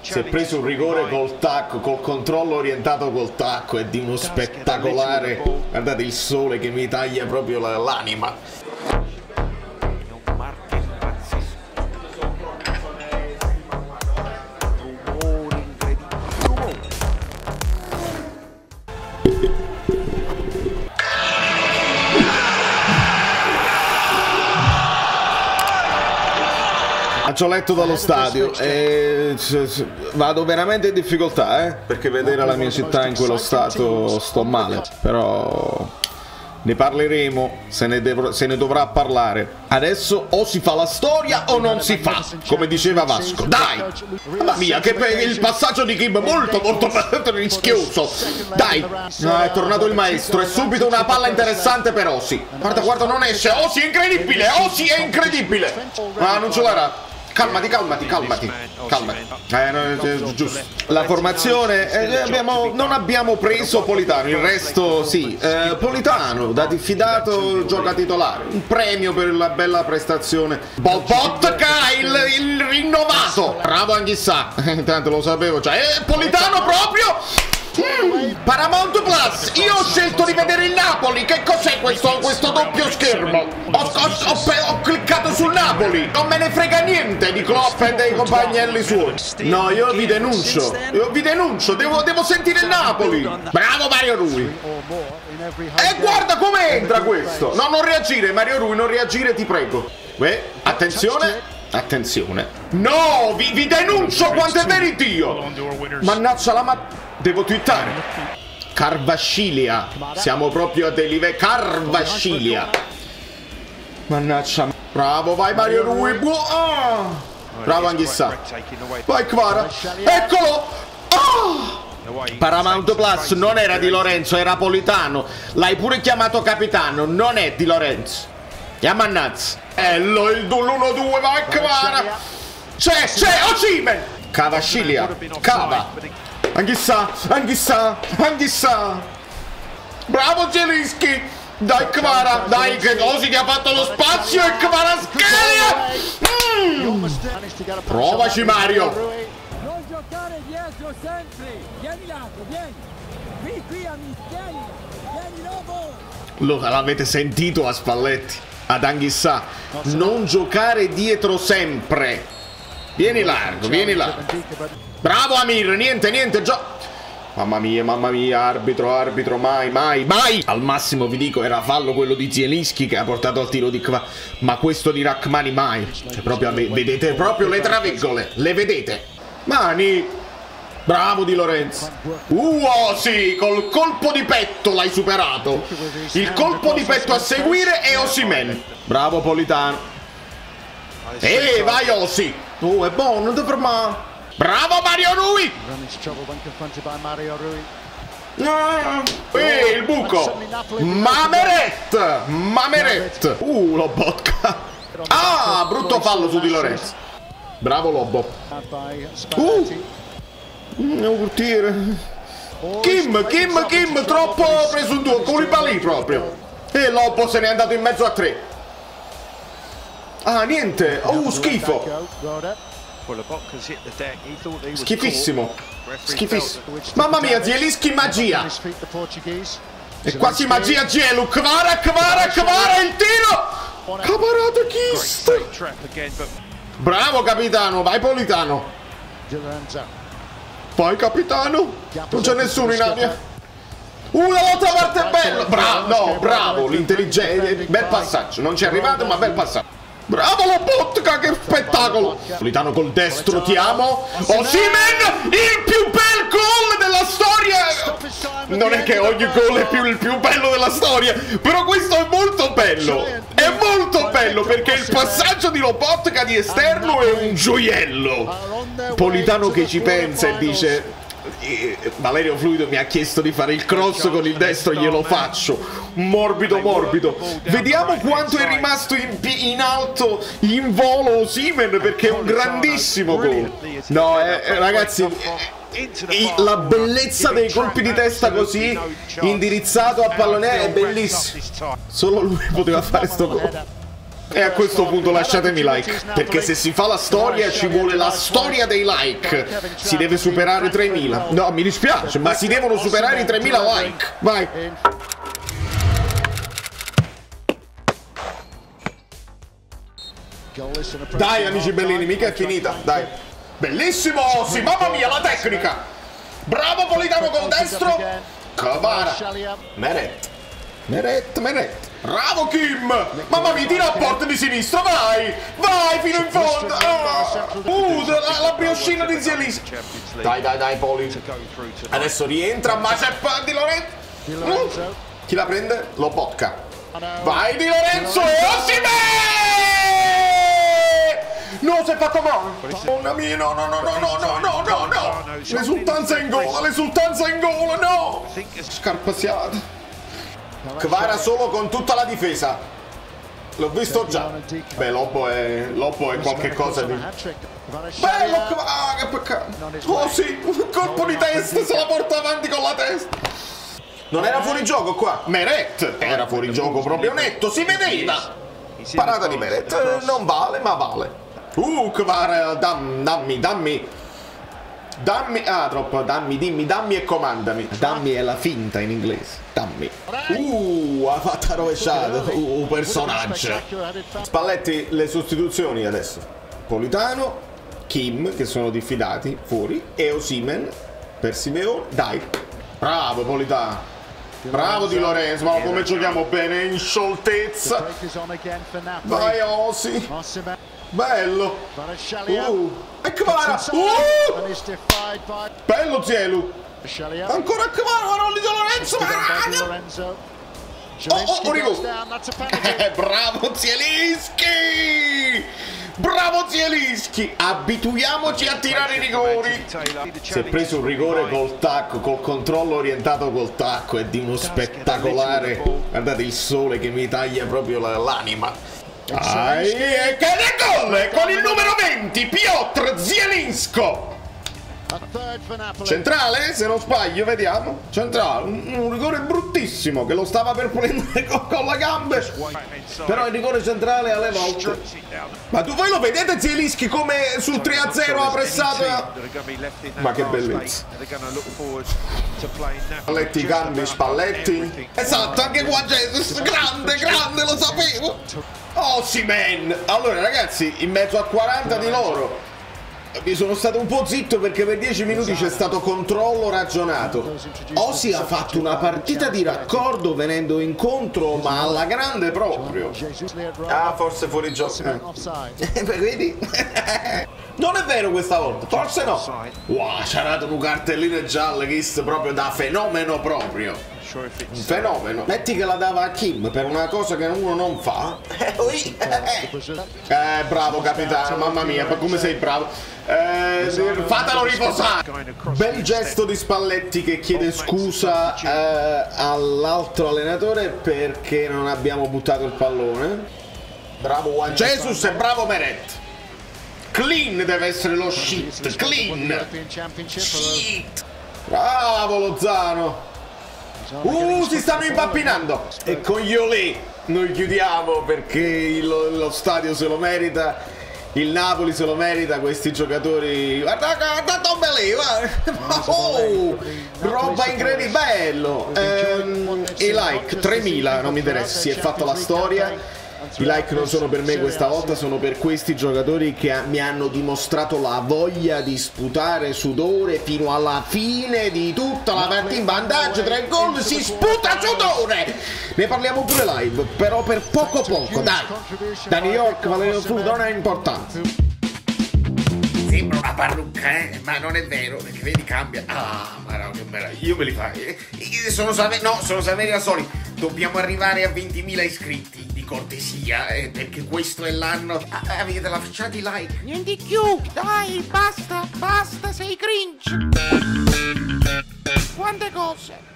Si è preso un rigore col tacco, col controllo orientato col tacco, è di uno spettacolare, guardate il sole che mi taglia proprio l'anima. Letto dallo stadio e vado veramente in difficoltà perché vedere la mia città in quello stato sto male, però ne parleremo, se ne dovrà parlare. Adesso o si fa la storia o non si fa, come diceva Vasco. Dai, mamma mia, che il passaggio di Kim molto rischioso. Dai, no, è tornato il maestro, è subito una palla interessante per Osi. Guarda, non esce, Osi è incredibile, Osi è incredibile. Ma non ce l'era. Calmati. Giusto. La formazione, non abbiamo preso Politano, il resto sì. Politano, da diffidato, gioca titolare. Un premio per la bella prestazione. Lobotka, il rinnovato. Bravo Anguissà, intanto lo sapevo già. E Politano proprio... Paramount Plus, io ho scelto di vedere il Napoli. Che cos'è questo doppio schermo? Ho cliccato sul Napoli. Non me ne frega niente di Klopp e dei compagnelli suoi. No, io vi denuncio. Devo sentire il Napoli. Bravo Mario Rui. E guarda come entra questo. No, non reagire Mario Rui, non reagire, ti prego. Attenzione. Attenzione. No, vi denuncio quanto è vero Dio. Mannaggia la devo twittare. Kvaratskhelia. Siamo proprio a dei livelli. Kvaratskhelia. Mannaggia. Bravo, vai Mario Rui. Bravo Anguissà. Vai Kvara. Eccolo. Paramount Plus, non era Di Lorenzo, era Politano. L'hai pure chiamato capitano, non è Di Lorenzo. E mannazza. Bello il 1-2, vai Kvara. C'è Osimhen. Kvaratskhelia. Cava. Anguissà. Bravo Zielinski. Dai Kvara, dai che Osi ti ha fatto lo spazio e Kvaratskhelia. Provaci Mario. Non giocare dietro sempre. Vieni lato, vieni. Vieni qui a Micheli. Vieni Lobo. L'avete sentito a Spalletti, ad Anguissà. Non giocare dietro sempre. Vieni largo, vieni largo. Bravo Amir, niente, gioco. Mamma mia, arbitro, mai. Al massimo vi dico, era fallo quello di Zielinski che ha portato al tiro di qua. Ma questo di Rrahmani mai. Cioè, proprio, vedete proprio le traveggole, le vedete. Mani. Bravo Di Lorenzo. Sì, col colpo di petto l'hai superato. Il colpo di petto a seguire è Osimhen. Bravo Politano. Vai Osi. È buono, non ti fermare. Bravo Mario Rui! Il buco! Meret! Lobotka! Brutto fallo su Di Lorenzo! Bravo Lobo! Devo curtire! Kim! Troppo preso un due! Colibali proprio! E Lobo se n'è andato in mezzo a tre! Niente! Schifo! Schifissimo. Mamma mia, Zielinski magia. E quasi magia Zielu. Kvara, il tiro. Kvaratskhelia. Bravo capitano, vai Politano. Poi capitano. Non c'è nessuno in aria. L'altra parte è bello. Bravo, l'intelligente. Bel passaggio, non ci è arrivato ma bel passaggio. Bravo Lobotka, che spettacolo! Politano col destro, ti amo! Osimhen, il più bel gol della storia! Non è che ogni gol è il più bello della storia, però questo è molto bello! È molto bello perché il passaggio di Lobotka di esterno è un gioiello! Politano che ci pensa e dice... Valerio Fluido mi ha chiesto di fare il cross con il destro, glielo faccio morbido. Vediamo quanto è rimasto in alto, in volo Osimhen, perché è un grandissimo gol. No, ragazzi, la bellezza dei colpi di testa così indirizzato a pallonere è bellissimo. Solo lui poteva fare sto gol. E a questo punto lasciatemi like, perché se si fa la storia ci vuole la storia dei like. Si deve superare 3000. No, mi dispiace, ma si devono superare i 3000 like. Vai. Dai amici bellini, mica è finita, dai. Bellissimo Osi, mamma mia la tecnica. Bravo Politano col destro. Kvara. Meret. Bravo Kim! Mamma mia, tira a porta di sinistra, vai! Vai fino in fondo! La brioscina di Zielinski! Dai, Poli! Adesso rientra, ma c'è Di Lorenzo! Chi la prende? Lobotka! Vai Di Lorenzo! Osimhen! No, si è fatto male! Mamma mia, no! L'esultanza in gola, no! Scarpasiata! Kvara solo con tutta la difesa. L'ho visto già. Beh, Lobo è qualche cosa di... Bello Kvara, che peccato. Oh sì, un colpo di testa, se la porta avanti con la testa. Non era fuori gioco qua. Meret era fuori gioco proprio netto, si vedeva. Parata di Meret, non vale, ma vale. Kvara, dammi, ah troppo, dammi e comandami. Dammi è la finta in inglese. Dammi. Ha fatto rovesciato. Personaggio. Spalletti le sostituzioni adesso. Politano, Kim, che sono diffidati, fuori. E Osimhen per Simeone. Dai. Bravo Politano. Bravo Di Lorenzo, ma come giochiamo bene in scioltezza. Vai Osi. Bello. Kvara. Bello Zielu. Ancora Kvara, ma non Di Lorenzo. Bravo Zielinski. Abituiamoci a tirare i rigori. Si è preso un rigore col tacco, col controllo orientato col tacco. È di uno spettacolare. Guardate il sole che mi taglia proprio l'anima. E che gol con il numero 20, Piotr Zielinsko. Centrale, se non sbaglio, vediamo. Centrale, un rigore bruttissimo che lo stava per prendere con la gamba. Però il rigore centrale alle volte. Ma voi lo vedete Zielinski come sul 3-0 ha pressato? Ma che bellezza. Spalletti, cambi, Spalletti. Esatto, anche Juan Jesus, grande, lo sapevo. Osimhen. Allora ragazzi, in mezzo a 40 di loro mi sono stato un po' zitto perché per 10 minuti c'è stato controllo ragionato. Osi ha fatto una partita di raccordo venendo incontro, ma alla grande proprio. Ah, forse fuori gioco. Vedi? Non è vero questa volta, forse no. Wow, c'ha dato un cartellino giallo che è proprio da fenomeno proprio. Un fenomeno. Metti che la dava a Kim per una cosa che uno non fa. Bravo capitano, mamma mia, ma come sei bravo. Fatelo riposare. Bel gesto di Spalletti che chiede scusa all'altro allenatore perché non abbiamo buttato il pallone. Bravo Juan Jesus e bravo Meret. Clean deve essere lo shit. Clean. Shit. Bravo Lozano. Si stanno impappinando. E con Yoli noi chiudiamo perché lo stadio se lo merita. Il Napoli se lo merita, questi giocatori. Guarda Tombelli, roba incredibile, bello. I like 3000, non mi interessa, si è fatta la storia. I like non sono per me questa volta, sono per questi giocatori che mi hanno dimostrato la voglia di sputare sudore fino alla fine di tutta la partita. In vantaggio, 3 gol, si sputa sudore! Ne parliamo pure live, però per poco, dai! Da New York, Valerio Sudone è importante. Sembra una parrucca, ma non è vero, perché vedi cambia. Ah, ma no, che bella, io me li fai. Sono Saveria Soli, dobbiamo arrivare a 20.000 iscritti. Cortesia, perché questo è l'anno. Avete la faccia di like. Niente più, dai, basta, sei cringe. Quante cose.